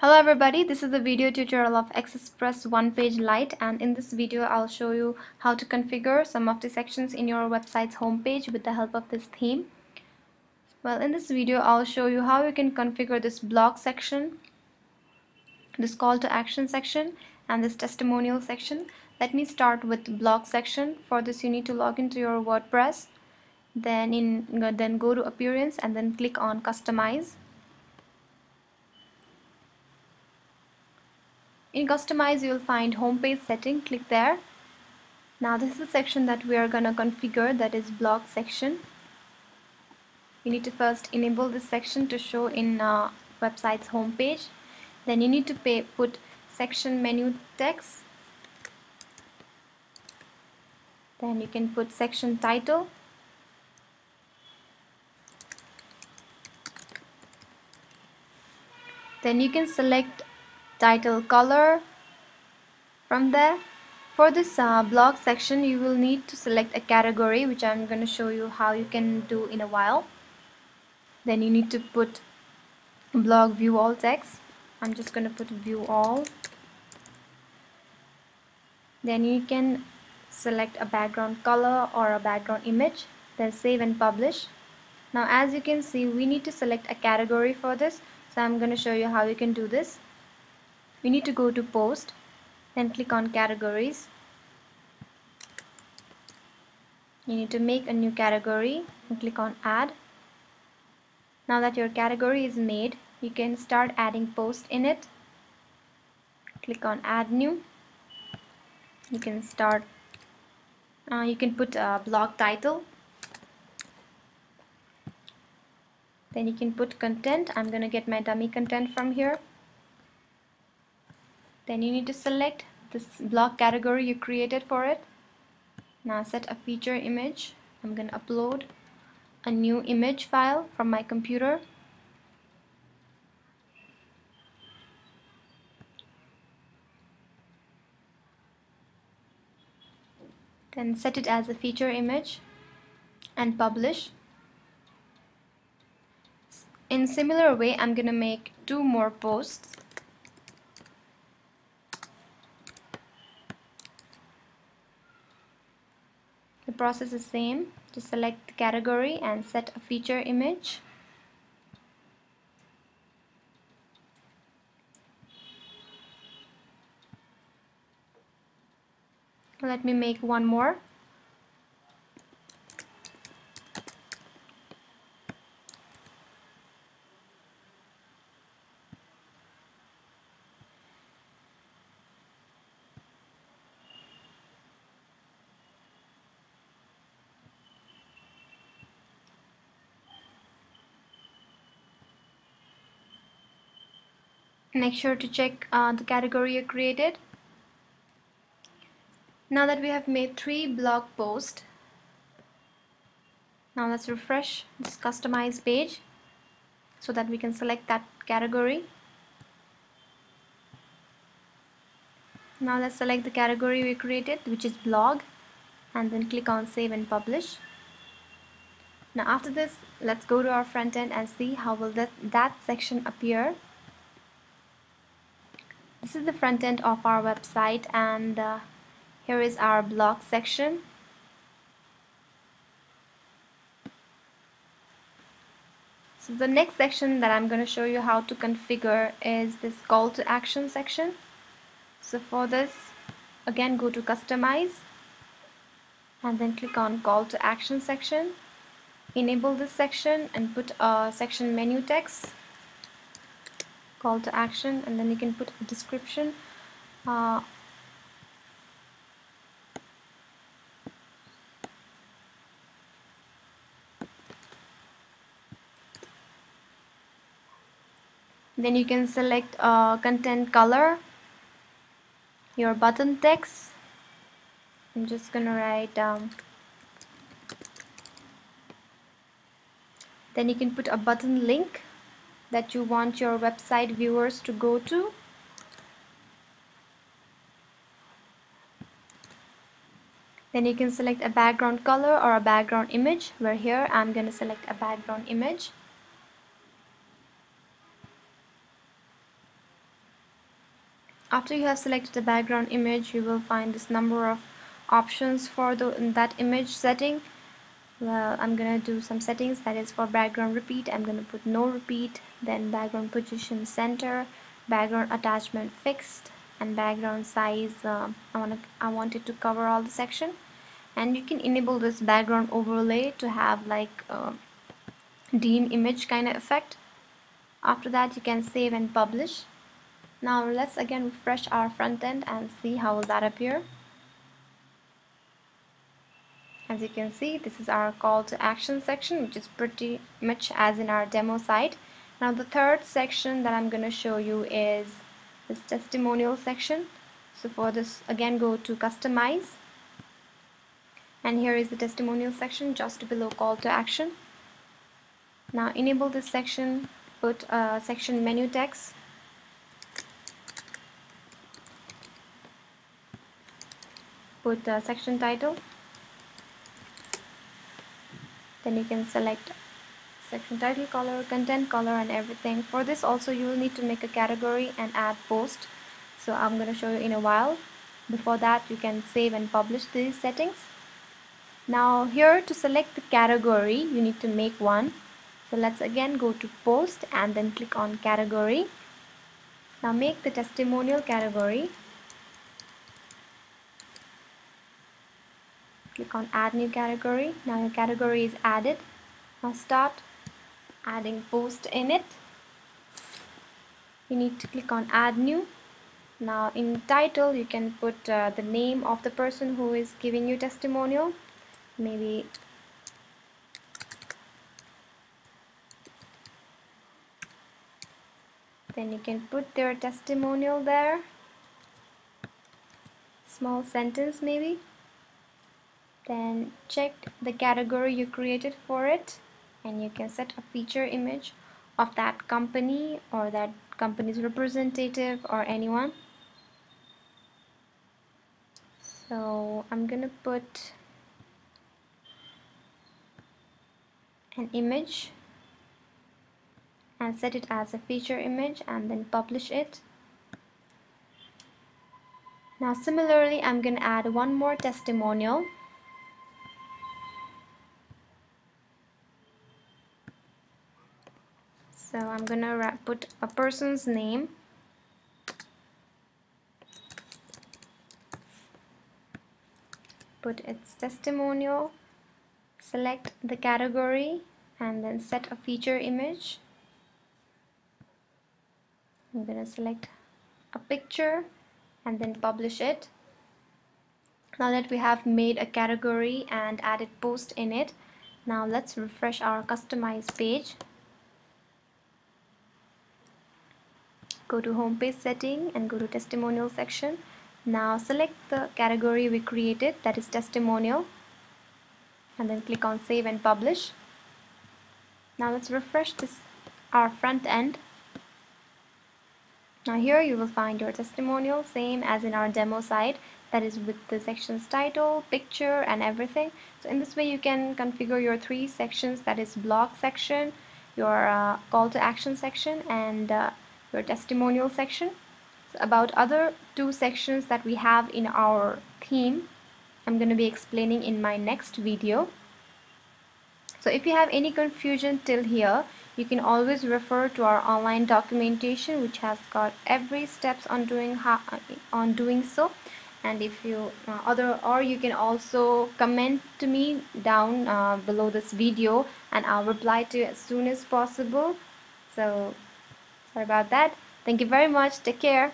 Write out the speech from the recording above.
Hello everybody, this is the video tutorial of AliExpress OnePaze Lite, and in this video I'll show you how to configure some of the sections in your website's homepage with the help of this theme. Well, in this video I'll show you how you can configure this blog section, this call to action section, and this testimonial section. Let me start with blog section. For this you need to log into your WordPress, then go to appearance and then click on customize. In customize you will find homepage setting, click there. Now this is the section that we are gonna configure, that is blog section. You need to first enable this section to show in website's homepage. Then you need to put section menu text. Then you can put section title. Then you can select title color from there. For this blog section you will need to select a category, which I'm going to show you how you can do in a while. Then you need to put blog view all text. I'm just going to put view all. Then you can select a background color or a background image, then save and publish. Now as you can see, we need to select a category for this, so I'm going to show you how you can do this. You need to go to post, then click on categories. You need to make a new category and click on add. Now that your category is made, you can start adding post in it. Click on add new. You can start you can put a blog title. Then you can put content. I'm gonna get my dummy content from here. Then you need to select this blog category you created for it. Now set a feature image. I'm going to upload a new image file from my computer. Then set it as a feature image and publish. In similar way, I'm going to make two more posts. The process is same, just select the category and set a feature image. Let me make one more. Make sure to check the category you created. Now that we have made three blog posts, now let's refresh this customize page so that we can select that category. Now let's select the category we created, which is blog, and then click on save and publish. Now after this, let's go to our front end and see how will that section appear. This is the front end of our website, and here is our blog section. So the next section that I'm going to show you how to configure is this call to action section. So for this, again go to customize and then click on call to action section. Enable this section and put a section menu text, call to action, and then you can put a description. Then you can select content color, your button text. I'm just gonna write then you can put a button link that you want your website viewers to go to. Then you can select a background color or a background image, where here I'm gonna select a background image. After you have selected the background image, you will find this number of options for that image setting. Well, I'm gonna do some settings, that is for background repeat. I'm gonna put no repeat, then background position center, background attachment fixed, and background size. I want it to cover all the section. And you can enable this background overlay to have like dim image kind of effect. After that, you can save and publish. Now let's again refresh our front end and see how will that appear. As you can see, this is our call to action section, which is pretty much as in our demo site. Now the third section that I'm going to show you is this testimonial section. So for this, again go to customize, and here is the testimonial section just below call to action. Now enable this section, put section menu text, put the section title. Then you can select section title color, content color, and everything. For this also you will need to make a category and add post. So I'm going to show you in a while. Before that, you can save and publish these settings. Now here to select the category, you need to make one. So let's again go to post and then click on category. Now make the testimonial category. Click on add new category. Now your category is added. Now start adding post in it. You need to click on add new. Now in title you can put the name of the person who is giving you testimonial. Maybe then you can put their testimonial there. Small sentence maybe. Then check the category you created for it, and you can set a feature image of that company or that company's representative or anyone. So I'm gonna put an image and set it as a feature image and then publish it. Now similarly, I'm gonna add one more testimonial. So I'm gonna put a person's name, put its testimonial, select the category, and then set a feature image. I'm gonna select a picture and then publish it. Now that we have made a category and added post in it, now let's refresh our customize page. Go to home page setting and go to testimonial section. Now select the category we created, that is testimonial, and then click on save and publish. Now let's refresh our front end. Now here you will find your testimonial, same as in our demo site, that is with the section's title, picture, and everything. So in this way you can configure your three sections, that is blog section, your call to action section, and your testimonial section. So about other two sections that we have in our theme, I'm going to be explaining in my next video. So if you have any confusion till here, you can always refer to our online documentation, which has got every steps on doing so. And if you you can also comment to me down below this video, and I'll reply to you as soon as possible. So sorry about that. Thank you very much. Take care.